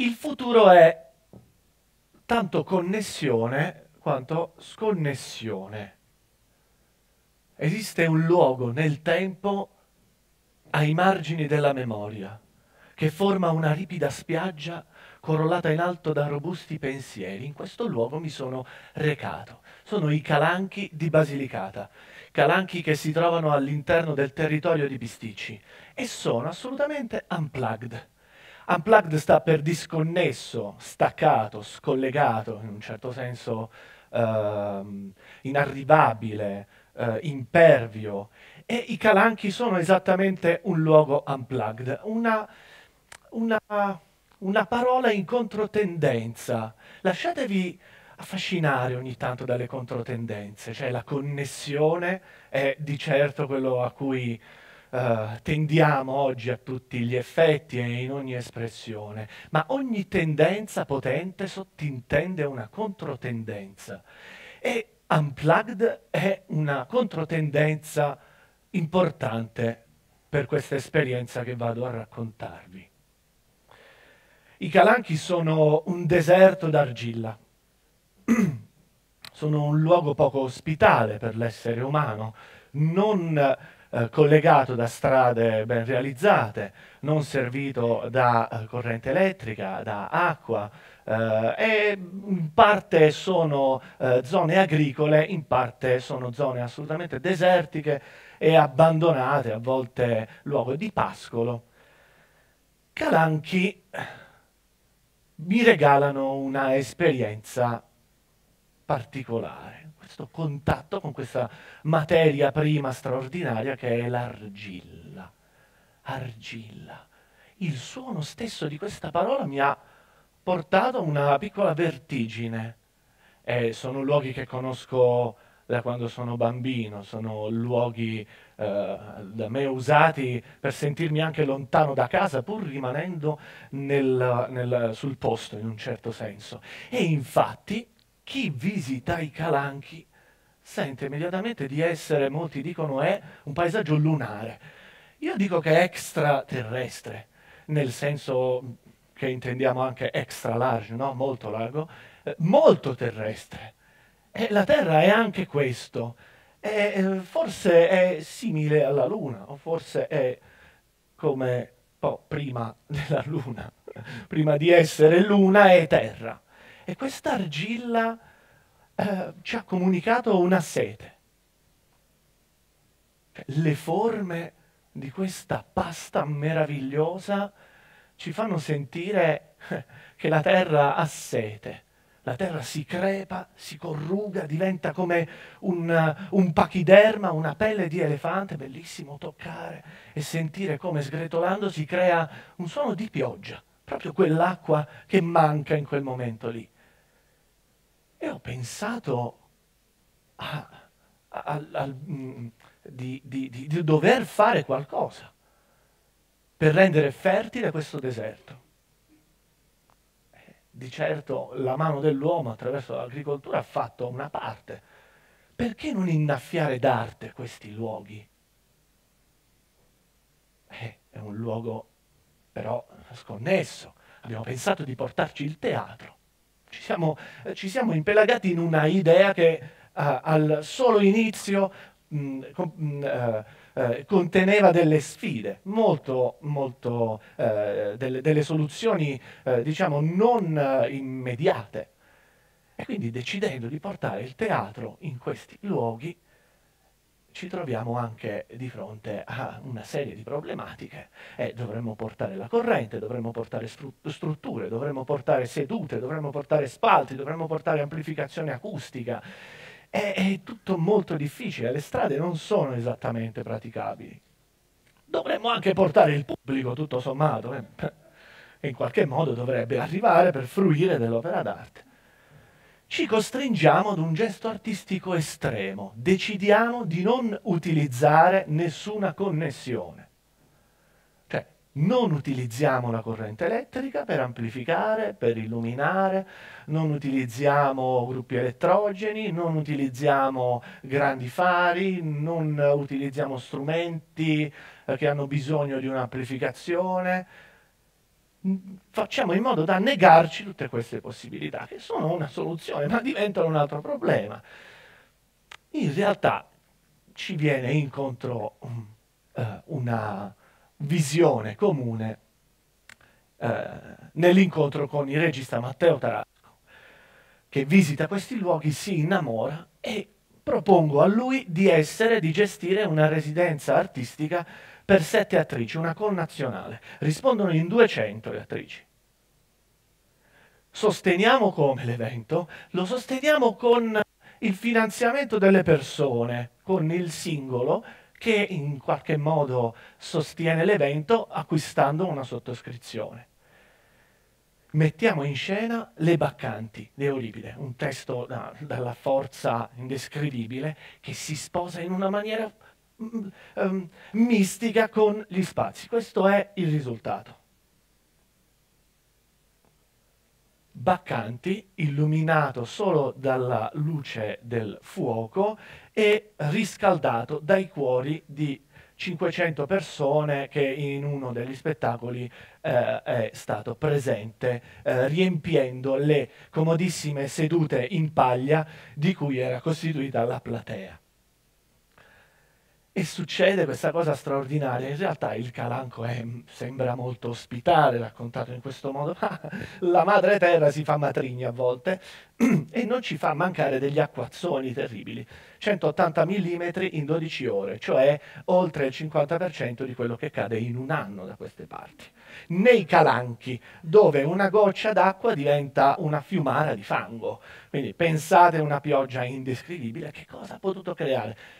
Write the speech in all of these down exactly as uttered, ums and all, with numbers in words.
Il futuro è tanto connessione quanto sconnessione. Esiste un luogo nel tempo ai margini della memoria, che forma una ripida spiaggia corollata in alto da robusti pensieri. In questo luogo mi sono recato. Sono i Calanchi di Basilicata, Calanchi che si trovano all'interno del territorio di Pisticci e sono assolutamente unplugged. Unplugged sta per disconnesso, staccato, scollegato, in un certo senso uh, inarrivabile, uh, impervio. E i Calanchi sono esattamente un luogo unplugged, una, una, una parola in controtendenza. Lasciatevi affascinare ogni tanto dalle controtendenze, cioè la connessione è di certo quello a cui Uh, tendiamo oggi a tutti gli effetti e in ogni espressione, ma ogni tendenza potente sottintende una controtendenza e unplugged è una controtendenza importante per questa esperienza che vado a raccontarvi. I Calanchi sono un deserto d'argilla, sono un luogo poco ospitale per l'essere umano, non Eh, collegato da strade ben realizzate, non servito da eh, corrente elettrica, da acqua, eh, e in parte sono eh, zone agricole, in parte sono zone assolutamente desertiche e abbandonate, a volte luogo di pascolo. Calanchi mi regalano una esperienza particolare, questo contatto con questa materia prima straordinaria che è l'argilla. Argilla. Il suono stesso di questa parola mi ha portato a una piccola vertigine. Eh, sono luoghi che conosco da quando sono bambino, sono luoghi eh, da me usati per sentirmi anche lontano da casa, pur rimanendo nel, nel, sul posto in un certo senso. E infatti chi visita i Calanchi sente immediatamente di essere, molti dicono, è un paesaggio lunare. Io dico che è extraterrestre, nel senso che intendiamo anche extra large, no? Molto largo, eh, molto terrestre. E la Terra è anche questo, e, eh, forse è simile alla Luna, o forse è come po' prima della Luna, prima di essere Luna è Terra. E questa argilla eh, ci ha comunicato una sete. Le forme di questa pasta meravigliosa ci fanno sentire che la terra ha sete. La terra si crepa, si corruga, diventa come un, un pachiderma, una pelle di elefante, bellissimo toccare e sentire come sgretolando si crea un suono di pioggia, proprio quell'acqua che manca in quel momento lì. E ho pensato a, a, a, a, di, di, di, di dover fare qualcosa per rendere fertile questo deserto. Di certo la mano dell'uomo attraverso l'agricoltura ha fatto una parte. Perché non innaffiare d'arte questi luoghi? Eh, è un luogo però sconnesso. Abbiamo pensato di portarci il teatro. Ci siamo, eh, ci siamo impelagati in una idea che eh, al solo inizio mh, con, mh, eh, conteneva delle sfide, molto, molto, eh, delle, delle soluzioni eh, diciamo non eh, immediate. E quindi decidendo di portare il teatro in questi luoghi ci troviamo anche di fronte a una serie di problematiche. Eh, dovremmo portare la corrente, dovremmo portare strutture, dovremmo portare sedute, dovremmo portare spalti, dovremmo portare amplificazione acustica. È, è tutto molto difficile, le strade non sono esattamente praticabili. Dovremmo anche portare il pubblico, tutto sommato, eh, in qualche modo dovrebbe arrivare per fruire dell'opera d'arte. Ci costringiamo ad un gesto artistico estremo, decidiamo di non utilizzare nessuna connessione. Cioè, non utilizziamo la corrente elettrica per amplificare, per illuminare, non utilizziamo gruppi elettrogeni, non utilizziamo grandi fari, non utilizziamo strumenti eh, che hanno bisogno di un'amplificazione. facciamo in modo da negarci tutte queste possibilità, che sono una soluzione, ma diventano un altro problema. In realtà ci viene incontro um, uh, una visione comune uh, nell'incontro con il regista Matteo Taracco, che visita questi luoghi, si innamora e propongo a lui di essere, di gestire una residenza artistica per sette attrici, una connazionale. Rispondono in duecento le attrici. Sosteniamo come l'evento? Lo sosteniamo con il finanziamento delle persone, con il singolo che in qualche modo sostiene l'evento acquistando una sottoscrizione. Mettiamo in scena Le Baccanti di Euripide, un testo da, dalla forza indescrivibile che si sposa in una maniera um, mistica con gli spazi. Questo è il risultato. Baccanti illuminato solo dalla luce del fuoco e riscaldato dai cuori di cinquecento persone che in uno degli spettacoli eh, è stato presente, eh, riempiendo le comodissime sedute in paglia di cui era costituita la platea. E succede questa cosa straordinaria. In realtà il Calanco è, sembra molto ospitale, raccontato in questo modo, ma la madre terra si fa matrigna a volte e non ci fa mancare degli acquazzoni terribili. centottanta millimetri in dodici ore, cioè oltre il cinquanta per cento di quello che cade in un anno da queste parti. Nei Calanchi, dove una goccia d'acqua diventa una fiumara di fango. Quindi pensate a una pioggia indescrivibile, che cosa ha potuto creare?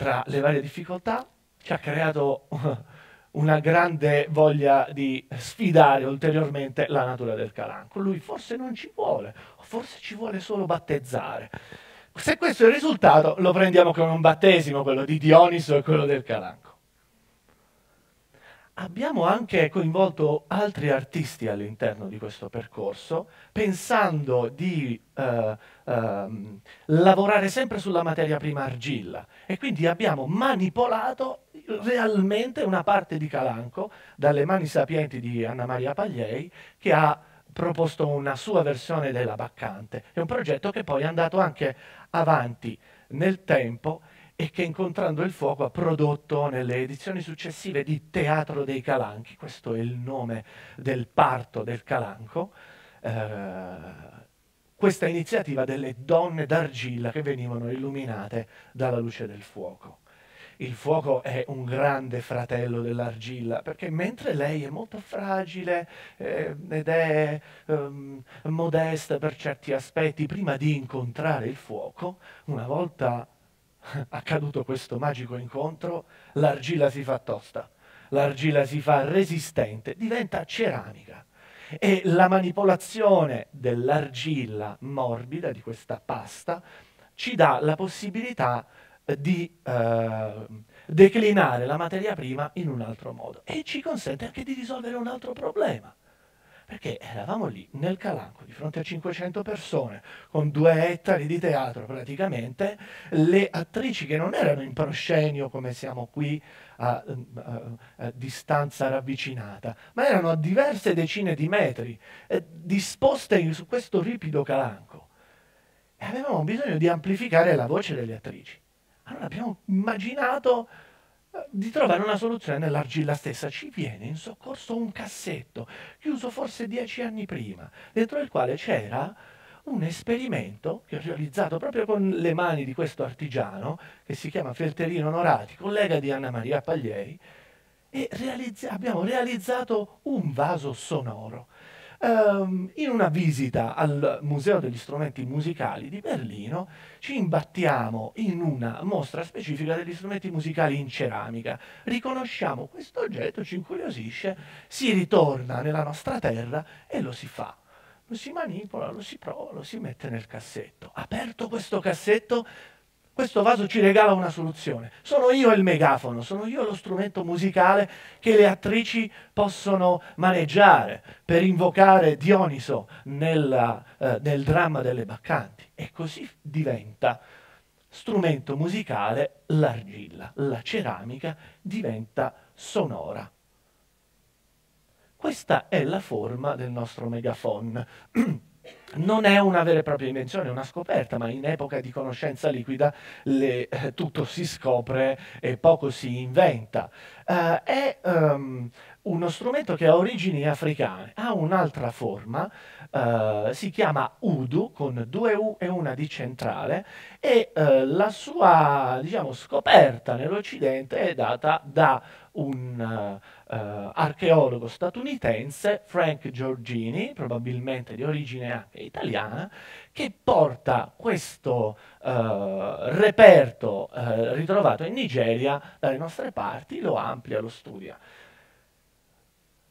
Tra le varie difficoltà ci ha creato una grande voglia di sfidare ulteriormente la natura del Calanco. Lui forse non ci vuole, o forse ci vuole solo battezzare. Se questo è il risultato, lo prendiamo come un battesimo, quello di Dioniso e quello del Calanco. Abbiamo anche coinvolto altri artisti all'interno di questo percorso, pensando di eh, eh, lavorare sempre sulla materia prima argilla, e quindi abbiamo manipolato realmente una parte di Calanco dalle mani sapienti di Anna Maria Pagliai, che ha proposto una sua versione della Baccante. È un progetto che poi è andato anche avanti nel tempo e che, incontrando il fuoco, ha prodotto nelle edizioni successive di Teatro dei Calanchi. Questo è il nome del parto del Calanco, eh, questa iniziativa delle donne d'argilla che venivano illuminate dalla luce del fuoco. Il fuoco è un grande fratello dell'argilla, perché mentre lei è molto fragile eh, ed è ehm, modesta per certi aspetti, prima di incontrare il fuoco, una volta accaduto questo magico incontro, l'argilla si fa tosta, l'argilla si fa resistente, diventa ceramica, e la manipolazione dell'argilla morbida, di questa pasta, ci dà la possibilità di eh, declinare la materia prima in un altro modo, e ci consente anche di risolvere un altro problema, perché eravamo lì nel Calanco, di fronte a cinquecento persone, con due ettari di teatro praticamente. Le attrici, che non erano in proscenio come siamo qui a, a, a distanza ravvicinata, ma erano a diverse decine di metri, eh, disposte in, su questo ripido Calanco. E avevamo bisogno di amplificare la voce delle attrici. Allora abbiamo immaginato di trovare una soluzione nell'argilla stessa. Ci viene in soccorso un cassetto, chiuso forse dieci anni prima, dentro il quale c'era un esperimento che ho realizzato proprio con le mani di questo artigiano, che si chiama Felterino Onorati, collega di Anna Maria Pagliai, e realizz- abbiamo realizzato un vaso sonoro. Um, in una visita al Museo degli Strumenti Musicali di Berlino ci imbattiamo in una mostra specifica degli strumenti musicali in ceramica. Riconosciamo questo oggetto, ci incuriosisce, si ritorna nella nostra terra e lo si fa. Lo si manipola, lo si prova, lo si mette nel cassetto. Aperto questo cassetto, questo vaso ci regala una soluzione. Sono io il megafono, sono io lo strumento musicale che le attrici possono maneggiare per invocare Dioniso nella, eh, nel dramma delle Baccanti. E così diventa strumento musicale l'argilla, la ceramica diventa sonora. Questa è la forma del nostro megafon. Non è una vera e propria invenzione, è una scoperta, ma in epoca di conoscenza liquida le, eh, tutto si scopre e poco si inventa. Eh, è um, uno strumento che ha origini africane, ha un'altra forma, eh, si chiama U D U, con due U e una D centrale, e eh, la sua, diciamo, scoperta nell'Occidente è data da un uh, uh, archeologo statunitense, Frank Giorgini, probabilmente di origine anche italiana, che porta questo uh, reperto uh, ritrovato in Nigeria dalle nostre parti, lo amplia, lo studia.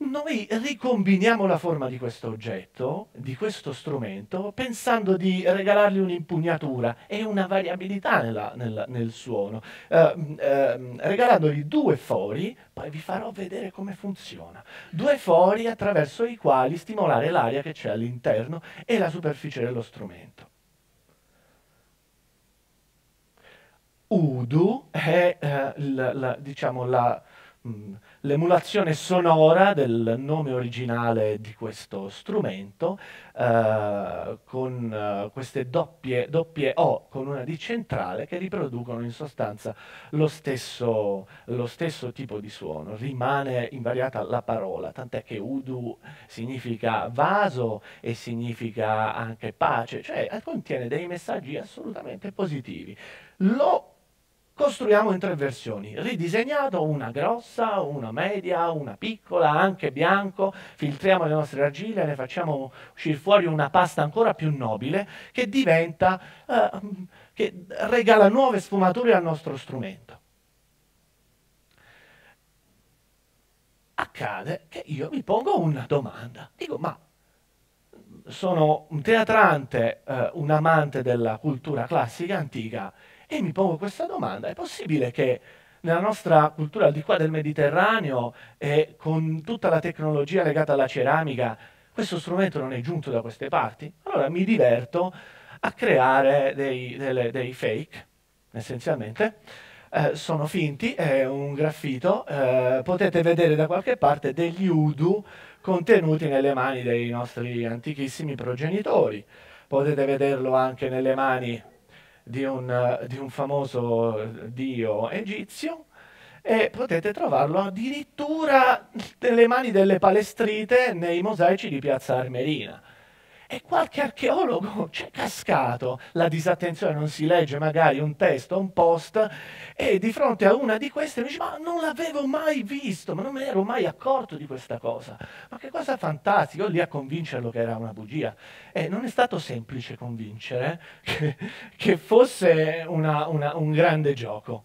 Noi ricombiniamo la forma di questo oggetto, di questo strumento, pensando di regalargli un'impugnatura e una variabilità nella, nel, nel suono. Eh, eh, regalandogli due fori, poi vi farò vedere come funziona, due fori attraverso i quali stimolare l'aria che c'è all'interno e la superficie dello strumento. U D U è eh, la, la, diciamo la... l'emulazione sonora del nome originale di questo strumento, eh, con eh, queste doppie, doppie O con una D centrale che riproducono in sostanza lo stesso, lo stesso tipo di suono. Rimane invariata la parola, tant'è che U D U significa vaso e significa anche pace, cioè contiene dei messaggi assolutamente positivi. Lo costruiamo in tre versioni, ridisegnato, una grossa, una media, una piccola, anche bianco, filtriamo le nostre argille, ne facciamo uscire fuori una pasta ancora più nobile che diventa, eh, che regala nuove sfumature al nostro strumento. Accade che io mi pongo una domanda, dico ma sono un teatrante, eh, un amante della cultura classica antica, e mi pongo questa domanda: è possibile che nella nostra cultura al di qua del Mediterraneo e con tutta la tecnologia legata alla ceramica questo strumento non è giunto da queste parti? Allora mi diverto a creare dei, delle, dei fake, essenzialmente, eh, sono finti, è un graffito, eh, potete vedere da qualche parte degli U D U contenuti nelle mani dei nostri antichissimi progenitori, potete vederlo anche nelle mani Di un, di un famoso dio egizio, e potete trovarlo addirittura nelle mani delle palestrite nei mosaici di Piazza Armerina. E qualche archeologo c'è cascato, la disattenzione, non si legge magari un testo, un post, e di fronte a una di queste mi dice: ma non l'avevo mai visto, ma non me ne ero mai accorto di questa cosa, ma che cosa fantastica. Io lì a convincerlo che era una bugia, e non è stato semplice convincere che, che fosse una, una, un grande gioco.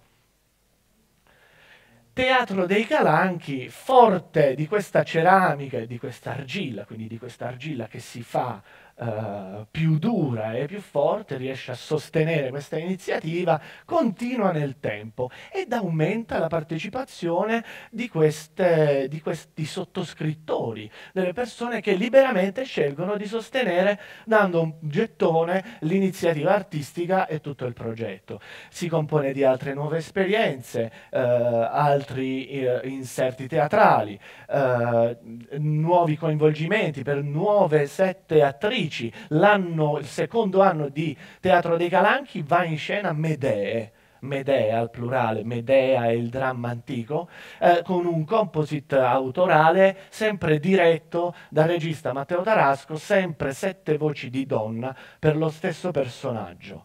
Teatro dei Calanchi, forte di questa ceramica e di questa argilla, quindi di questa argilla che si fa eh, più dura e più forte, riesce a sostenere questa iniziativa, continua nel tempo ed aumenta la partecipazione di, queste, di questi sottoscrittori, delle persone che liberamente scelgono di sostenere, dando un gettone, l'iniziativa artistica e tutto il progetto. Si compone di altre nuove esperienze, eh, altri eh, inserti teatrali, eh, nuovi coinvolgimenti per nuove sette attrici. L'anno, il secondo anno di Teatro dei Calanchi, va in scena Medee, Medea al plurale, Medea è il dramma antico, eh, con un composite autorale sempre diretto dal regista Matteo Taracco, sempre sette voci di donna per lo stesso personaggio.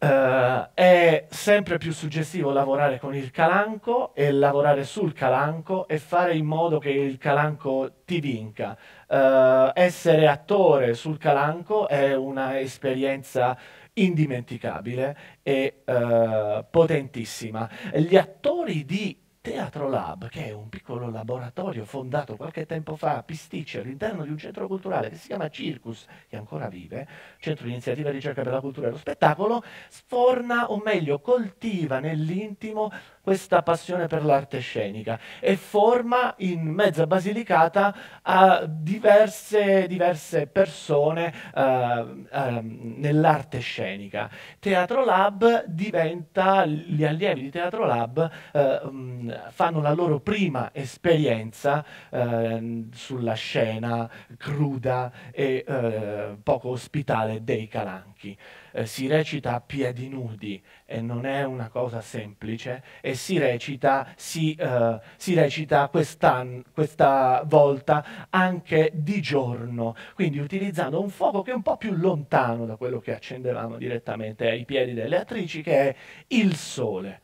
Uh, è sempre più suggestivo lavorare con il calanco e lavorare sul calanco e fare in modo che il calanco ti vinca. Uh, essere attore sul calanco è una esperienza indimenticabile e uh, potentissima. Gli attori di Teatro Lab, che è un piccolo laboratorio fondato qualche tempo fa a Pisticci all'interno di un centro culturale che si chiama Circus, che ancora vive, Centro di Iniziativa e Ricerca per la Cultura e lo Spettacolo, sforna, o meglio coltiva nell'intimo questa passione per l'arte scenica e forma in mezza Basilicata a diverse, diverse persone uh, uh, nell'arte scenica. Teatro Lab diventa, gli allievi di Teatro Lab uh, fanno la loro prima esperienza eh, sulla scena cruda e eh, poco ospitale dei Calanchi. Eh, si recita a piedi nudi e non è una cosa semplice, e si recita, si, eh, si recita questa volta anche di giorno, quindi utilizzando un fuoco che è un po' più lontano da quello che accendevamo direttamente ai piedi delle attrici, che è il sole.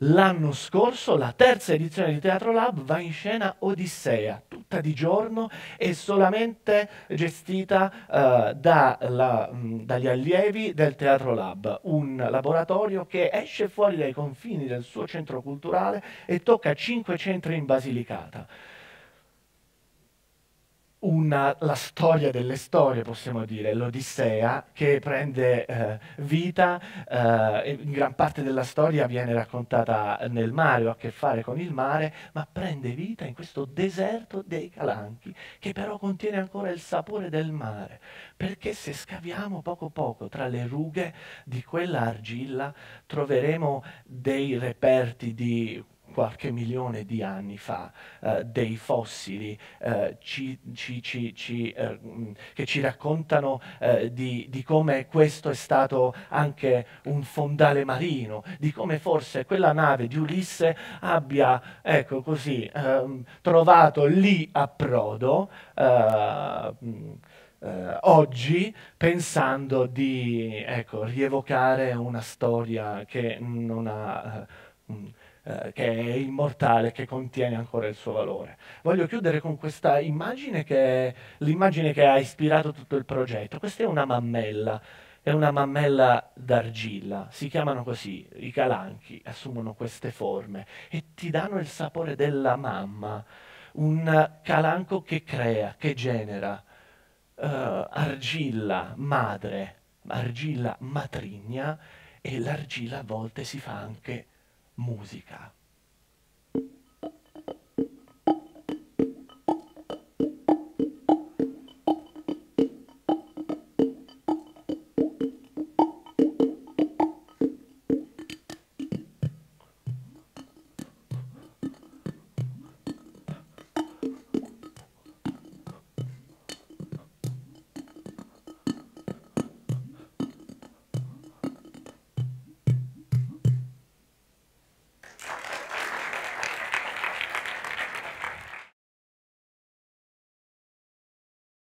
L'anno scorso la terza edizione di Teatro Lab va in scena Odissea, tutta di giorno e solamente gestita eh, da la, mh, dagli allievi del Teatro Lab, un laboratorio che esce fuori dai confini del suo centro culturale e tocca cinque centri in Basilicata. Una, la storia delle storie, possiamo dire, l'Odissea, che prende eh, vita, eh, in gran parte della storia viene raccontata nel mare o ha a che fare con il mare, ma prende vita in questo deserto dei Calanchi, che però contiene ancora il sapore del mare, perché se scaviamo poco poco tra le rughe di quella argilla troveremo dei reperti di qualche milione di anni fa, eh, dei fossili eh, ci, ci, ci, ci, eh, che ci raccontano eh, di, di come questo è stato anche un fondale marino, di come forse quella nave di Ulisse abbia, ecco così, eh, trovato lì approdo eh, eh, oggi, pensando di ecco, rievocare una storia che non ha... Eh, che è immortale, che contiene ancora il suo valore. Voglio chiudere con questa immagine, che è l'immagine che ha ispirato tutto il progetto. Questa è una mammella, è una mammella d'argilla, si chiamano così, i Calanchi assumono queste forme e ti danno il sapore della mamma, un calanco che crea, che genera, uh, argilla madre, argilla matrigna, e l'argilla a volte si fa anche musica.